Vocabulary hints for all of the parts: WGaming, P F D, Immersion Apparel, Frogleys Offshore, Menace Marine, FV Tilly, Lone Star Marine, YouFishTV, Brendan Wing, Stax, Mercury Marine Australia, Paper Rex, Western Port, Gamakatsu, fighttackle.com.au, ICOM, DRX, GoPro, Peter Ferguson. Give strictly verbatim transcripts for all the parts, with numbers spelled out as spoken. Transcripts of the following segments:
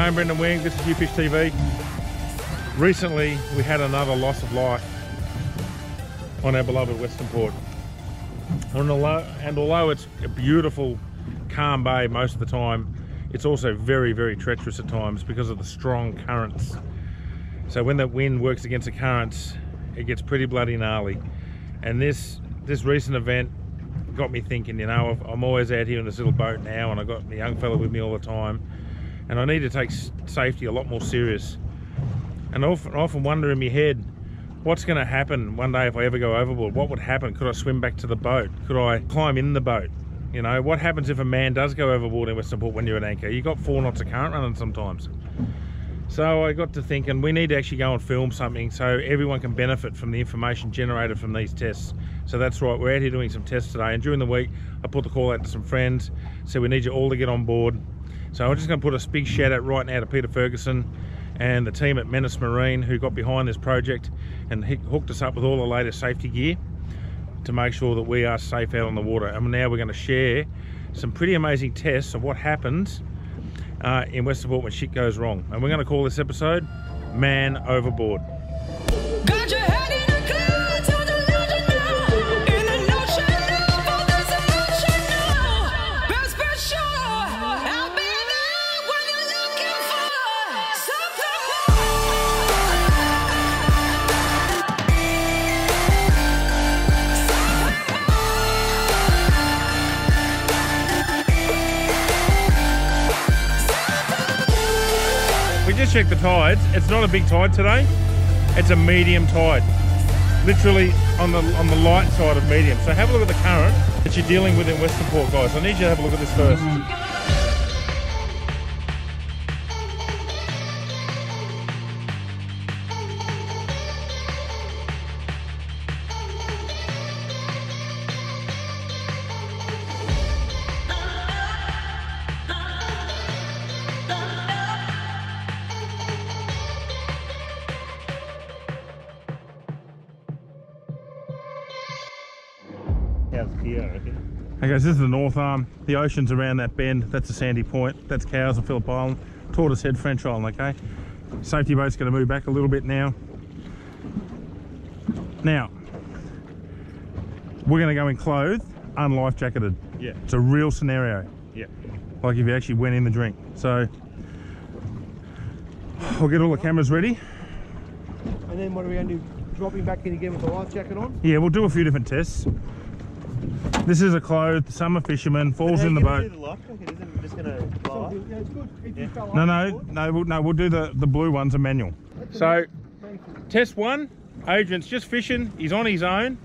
I'm Brendan Wing, this is YouFishTV. Recently we had another loss of life on our beloved Western Port. And although, and although it's a beautiful, calm bay most of the time, it's also very, very treacherous at times because of the strong currents. So when that wind works against the currents, it gets pretty bloody gnarly. And this, this recent event got me thinking, you know, I'm always out here in this little boat now, and I've got the young fella with me all the time, and I need to take safety a lot more serious. And I often, often wonder in my head, what's going to happen one day if I ever go overboard? What would happen? Could I swim back to the boat? Could I climb in the boat? You know, what happens if a man does go overboard in Western Port when you're at anchor? You've got four knots of current running sometimes. So I got to thinking, we need to actually go and film something so everyone can benefit from the information generated from these tests. So that's right, we're out here doing some tests today, and during the week I put the call out to some friends, said we need you all to get on board. So I'm just going to put a big shout out right now to Peter Ferguson and the team at Menace Marine, who got behind this project and hooked us up with all the latest safety gear to make sure that we are safe out on the water. And now we're going to share some pretty amazing tests of what happens uh, in Western Port when shit goes wrong. And we're going to call this episode Man Overboard. Got your head in the clouds, you're delusional. In an ocean of all this emotional. Best for sure, I'll be there when you're looking for something. We just checked the tides. It's not a big tide today. It's a medium tide. Literally on the on the light side of medium. So have a look at the current that you're dealing with in Western Port, guys. I need you to have a look at this first. Okay, so this is the north arm. The ocean's around that bend. That's a sandy point. That's Cowes and Phillip Island, Tortoise Head, French Island, okay? Safety boat's gonna move back a little bit now. Now, we're gonna go in clothed, unlife jacketed. Yeah. It's a real scenario. Yeah. Like if you actually went in the drink. So, we'll get all the cameras ready. And then what are we gonna do? Drop him back in again with the life jacket on? Yeah, we'll do a few different tests. This is a clothed summer fisherman, falls in the boat. No, no, no, we'll, no, we'll do the, the blue ones, a manual. So, test one, Adrian's just fishing, he's on his own,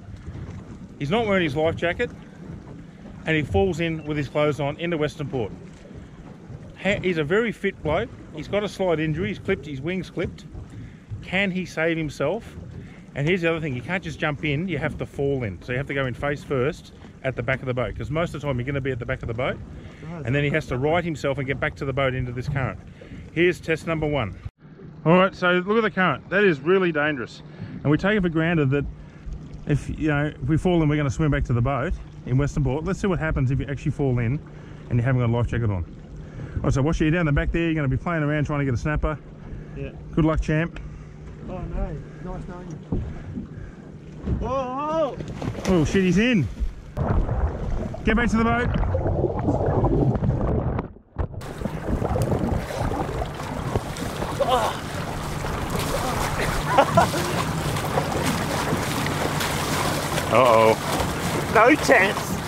he's not wearing his life jacket, and he falls in with his clothes on into Western Port. He's a very fit bloke, he's got a slight injury, he's clipped, his wing's clipped. Can he save himself? And here's the other thing, you can't just jump in, you have to fall in. So you have to go in face first at the back of the boat, because most of the time you're going to be at the back of the boat, and then he has to right himself and get back to the boat into this current. Here's test number one. All right, so look at the current. That is really dangerous. And we take it for granted that if, you know, if we fall in, we're going to swim back to the boat in Western Port. Let's see what happens if you actually fall in and you haven't got a life jacket on. All right, so watch you down the back there, you're going to be playing around trying to get a snapper. Yeah. Good luck, champ. Oh no, nice knowing you. Whoa! Oh shit, he's in. Get back to the boat. Oh. Uh-oh. No chance.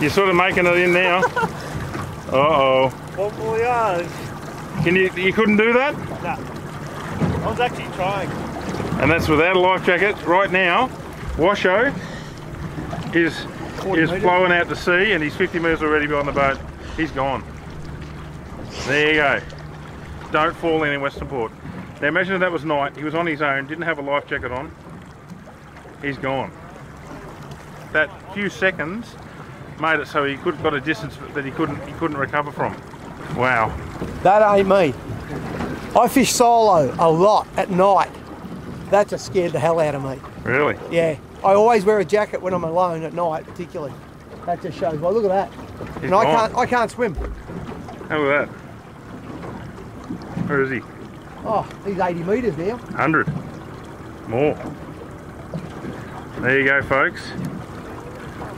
You're sort of making it in now. Uh-oh. Bon voyage. Can you, you couldn't do that? No. I was actually trying. And that's without a life jacket. Right now, Washo is, is blowing out to sea, and he's fifty metres already beyond the boat. He's gone. There you go. Don't fall in in Western Port. Now imagine if that was night. He was on his own, didn't have a life jacket on. He's gone. That few seconds made it so he could got a distance that he couldn't he couldn't recover from. Wow. That ain't me. I fish solo a lot at night. That just scared the hell out of me. Really? Yeah. I always wear a jacket when I'm alone at night, particularly. That just shows. Well, look at that. He's and gone. I can't. I can't swim. How about that? Where is he? Oh, he's eighty metres now. one hundred. More. There you go, folks.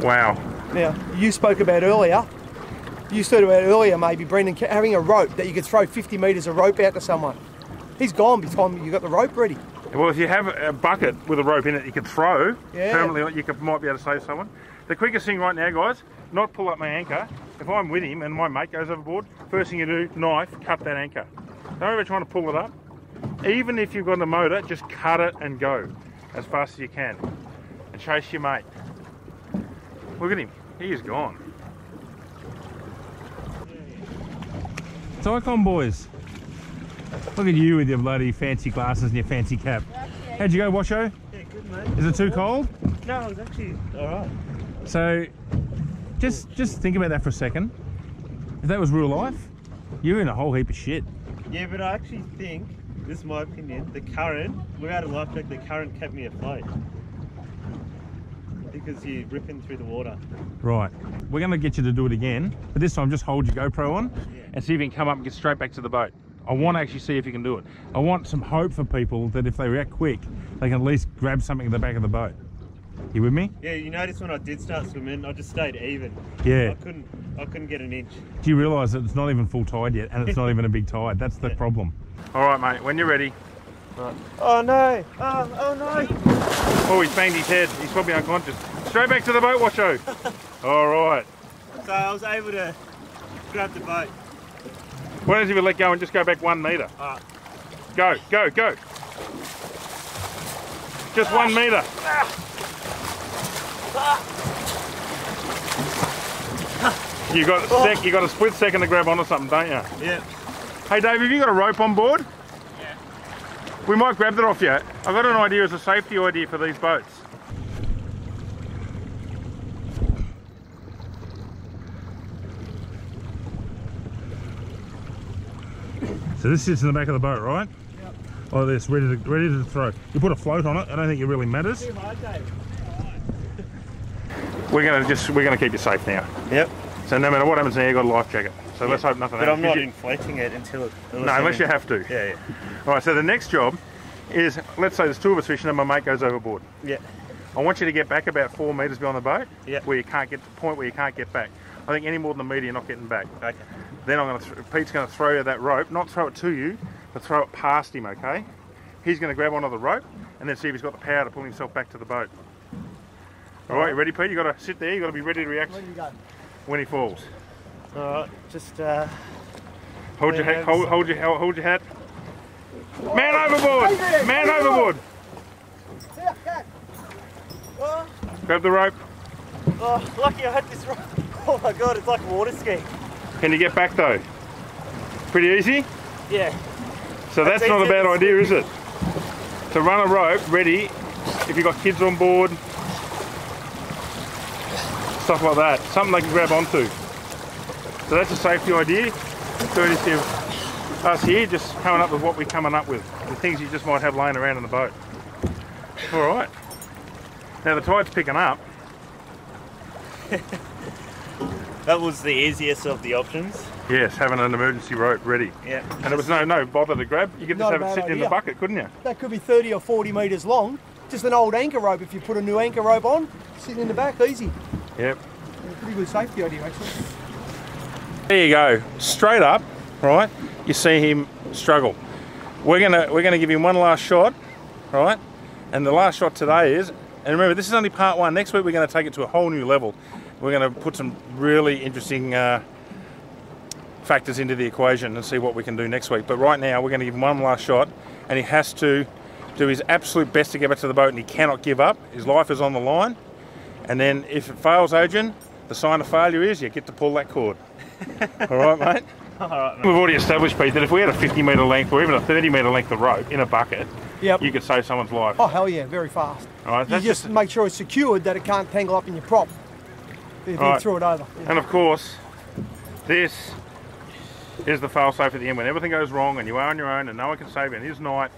Wow. Now, you spoke about earlier, you spoke about earlier maybe, Brendan, having a rope that you could throw fifty metres of rope out to someone. He's gone by the time you got the rope ready. Well, if you have a bucket with a rope in it you could throw, yeah. Permanently, you could, might be able to save someone. The quickest thing right now, guys, not pull up my anchor. If I'm with him and my mate goes overboard, first thing you do, knife, cut that anchor. Don't worry about trying to pull it up. Even if you've got a motor, just cut it and go as fast as you can. And chase your mate. Look at him, he is gone. It's ICOM, boys. Look at you with your bloody fancy glasses and your fancy cap. How'd you go, Washo? Yeah, good, mate. Is it too cold? No, it's actually alright. So, just just think about that for a second. If that was real life, you're in a whole heap of shit. Yeah, but I actually think, this is my opinion, the current, without a life jacket, the current kept me afloat. Because you're ripping through the water. Right. We're going to get you to do it again, but this time just hold your GoPro on, yeah, and see if you can come up and get straight back to the boat. I want to actually see if you can do it. I want some hope for people that if they react quick, they can at least grab something at the back of the boat. You with me? Yeah, you notice when I did start swimming, I just stayed even. Yeah. I couldn't I couldn't get an inch. Do you realise that it's not even full tide yet, and it's not even a big tide? That's the yeah. problem. All right, mate, when you're ready. Right. Oh, no. Oh, oh, no. Oh, he's banged his head. He's probably unconscious. Straight back to the boat, Washo. All right. So I was able to grab the boat. Why don't you even let go and just go back one metre? Alright. Go, go, go. Just ah. one metre. Ah. Ah. You got a sec, you got a split second to grab onto something, don't you? Yeah. Hey Dave, have you got a rope on board? Yeah. We might grab that off you. I've got an idea as a safety idea for these boats. So this sits in the back of the boat, right? Yep. Oh, this ready to ready to throw. You put a float on it. I don't think it really matters. Too hard, Dave. Right. We're gonna just we're gonna keep you safe now. Yep. So no matter what happens now, you 've got a life jacket. So yep. let's hope nothing but happens. But I'm not you... inflating it until. It, unless no, unless you have to. Yeah, yeah. All right. So the next job is, let's say there's two of us fishing and my mate goes overboard. Yeah. I want you to get back about four metres beyond the boat. Yeah. Where you can't get to the point where you can't get back. I think any more than a metre, you're not getting back. Okay. Then I'm going to, th Pete's going to throw you that rope, not throw it to you, but throw it past him, okay? He's going to grab onto the rope and then see if he's got the power to pull himself back to the boat. All, All right. right, you ready, Pete? You've got to sit there, you've got to be ready to react when, you go? when he falls. All right, just... Uh, hold, your hat, hold, hold, your, hold your hat. Oh, Man oh, overboard! Crazy. Man Come overboard! Oh. Grab the rope. Oh, lucky I had this rope. Oh my God, it's like a water ski. Can you get back though? Pretty easy? Yeah. So that's, that's not a bad idea, is it? To run a rope, ready, if you've got kids on board, stuff like that. Something they can grab onto. So that's a safety idea. Courtesy of us here, just coming up with what we're coming up with. The things you just might have laying around in the boat. All right. Now the tide's picking up. That was the easiest of the options. Yes, having an emergency rope ready. Yeah. And it was no no bother to grab. You could just have it sitting in the bucket, couldn't you? That could be thirty or forty metres long. Just an old anchor rope. If you put a new anchor rope on, sitting in the back, easy. Yep. Pretty good safety idea, actually. There you go. Straight up, right? You see him struggle. We're gonna we're gonna give him one last shot, right? And the last shot today is. And remember, this is only part one. Next week, we're going to take it to a whole new level. We're going to put some really interesting uh, factors into the equation and see what we can do next week. But right now, we're going to give him one last shot, and he has to do his absolute best to get back to the boat, and he cannot give up. His life is on the line. And then if it fails, Adrian, the sign of failure is you get to pull that cord. All right, mate? All right, mate. We've already established, Pete, that if we had a fifty metre length or even a thirty metre length of rope in a bucket, yep, you could save someone's life. Oh, hell yeah, very fast. All right, that's you just, just make sure it's secured that it can't tangle up in your prop if you right. throw it over. Yeah. And of course, this is the fail-safe at the end. When everything goes wrong and you are on your own and no one can save you and it is night,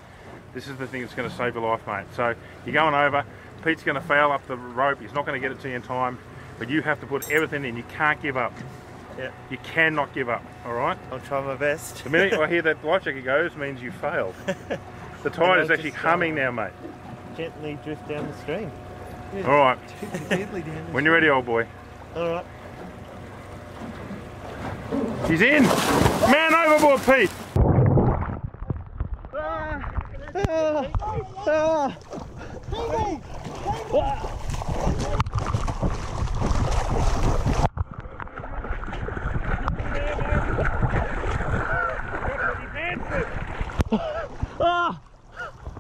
this is the thing that's going to save your life, mate. So you're going over, Pete's going to fail up the rope, he's not going to get it to you in time, but you have to put everything in, you can't give up. Yeah. You cannot give up, all right? I'll try my best. The minute I hear that life jacket goes, means you failed. The tide is actually humming now, mate. Gently drift down the stream. Yeah. All right. Gently down the stream. When you're ready, old boy. All right. He's in! Man overboard, Pete! Ah, ah, ah. Ah. Ah!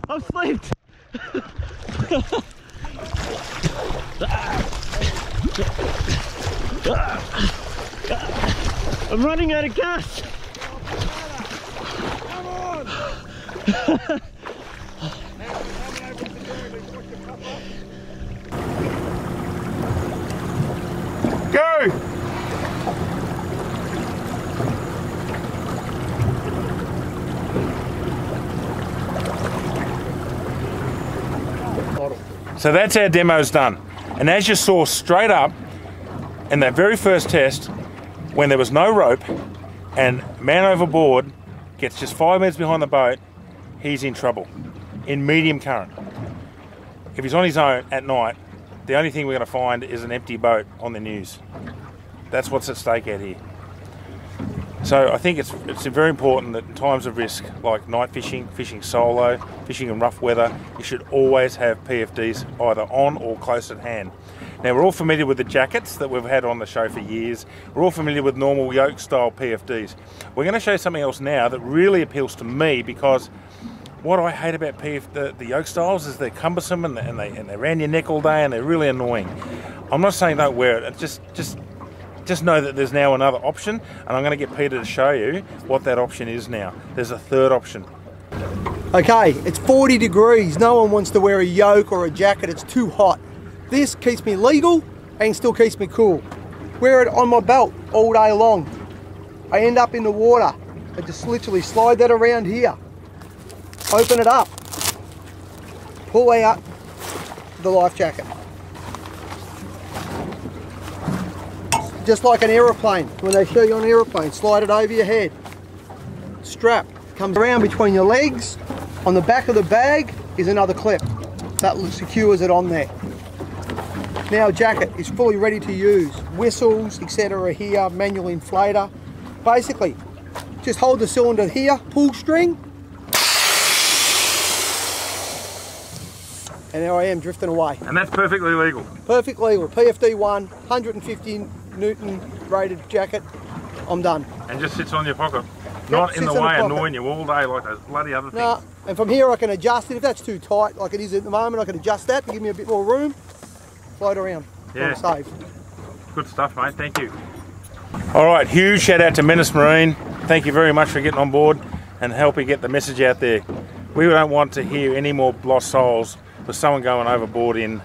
I've slept! I'm running out of gas! Come on! Go! So that's our demos done, and as you saw straight up in that very first test, when there was no rope and man overboard gets just five meters behind the boat, he's in trouble in medium current. If he's on his own at night, the only thing we're going to find is an empty boat on the news. That's what's at stake out here. So I think it's, it's very important that in times of risk, like night fishing, fishing solo, fishing in rough weather, you should always have P F Ds either on or close at hand. Now we're all familiar with the jackets that we've had on the show for years. We're all familiar with normal yoke style P F Ds. We're going to show you something else now that really appeals to me, because what I hate about P F, the, the yoke styles is they're cumbersome and, they, and, they, and they're around your neck all day and they're really annoying. I'm not saying don't wear it, it's just, just Just know that there's now another option, and I'm going to get Peter to show you what that option is now. There's a third option. Okay, it's forty degrees. No one wants to wear a yoke or a jacket. It's too hot. This keeps me legal and still keeps me cool. Wear it on my belt all day long. I end up in the water. I just literally slide that around here. Open it up. Pull out the life jacket. Just like an aeroplane, when they show you on an aeroplane, slide it over your head. Strap comes around between your legs. On the back of the bag is another clip that secures it on there. Now jacket is fully ready to use. Whistles, et cetera here, manual inflator. Basically, just hold the cylinder here, pull string. And there I am drifting away. And that's perfectly legal. Perfect legal, P F D one, one hundred fifty Newton rated jacket, I'm done. And just sits on your pocket, yep, not in the way in the annoying you all day like those bloody other things. Nah, and from here I can adjust it. If that's too tight like it is at the moment, I can adjust that to give me a bit more room. Float around, yeah. Save. Good stuff, mate, thank you. Alright, huge shout out to Menace Marine. Thank you very much for getting on board and helping get the message out there. We don't want to hear any more lost souls with someone going overboard in,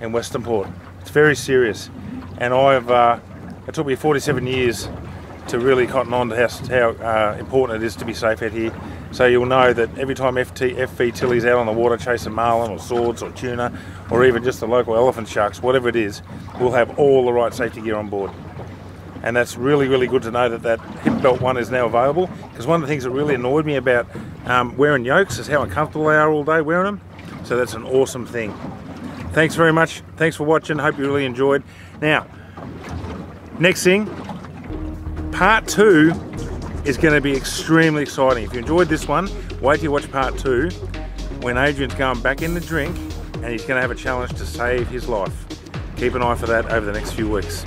in Western Port. It's very serious. And I've, uh, it took me forty-seven years to really cotton on to how, how uh, important it is to be safe out here. So you'll know that every time F V Tilly's out on the water chasing marlin or swords or tuna or even just the local elephant sharks, whatever it is, we'll have all the right safety gear on board. And that's really, really good to know that that hip belt one is now available, because one of the things that really annoyed me about um, wearing yokes is how uncomfortable they are all day wearing them. So that's an awesome thing. Thanks very much. Thanks for watching. Hope you really enjoyed. Now, next thing, part two is going to be extremely exciting. If you enjoyed this one, wait till you watch part two, when Adrian's going back in the drink and he's going to have a challenge to save his life. Keep an eye for that over the next few weeks.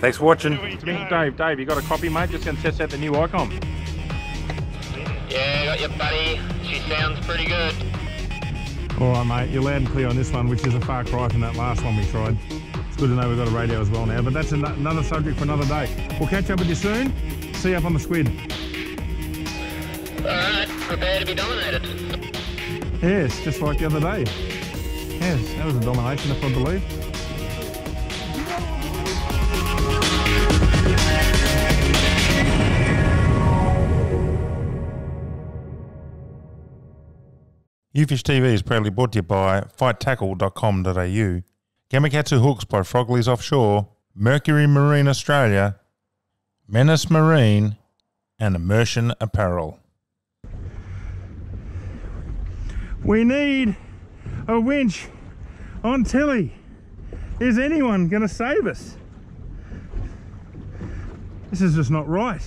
Thanks for watching. Dave, Dave, you got a copy, mate? Just going to test out the new ICOM. Yeah, got your buddy. She sounds pretty good. Alright mate, you're loud and clear on this one, which is a far cry from that last one we tried. It's good to know we've got a radio as well now, but that's an another subject for another day. We'll catch up with you soon. See you up on the squid. Alright, prepare to be dominated. Yes, just like the other day. Yes, that was a domination if I believe. YouFish T V is proudly brought to you by fight tackle dot com dot A U, Gamakatsu hooks by Frogleys Offshore, Mercury Marine Australia, Menace Marine and Immersion Apparel. We need a winch on Tilly. Is anyone going to save us? This is just not right.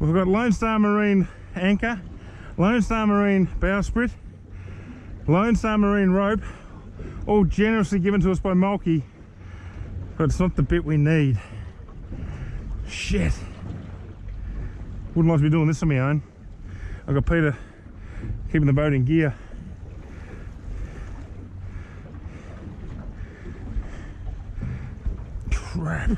We've got Lone Star Marine anchor, Lone Star Marine bowsprit, Lone Star Marine rope, all generously given to us by Mulkey, but it's not the bit we need. Shit. Wouldn't like to be doing this on my own. I've got Peter keeping the boat in gear. Crap.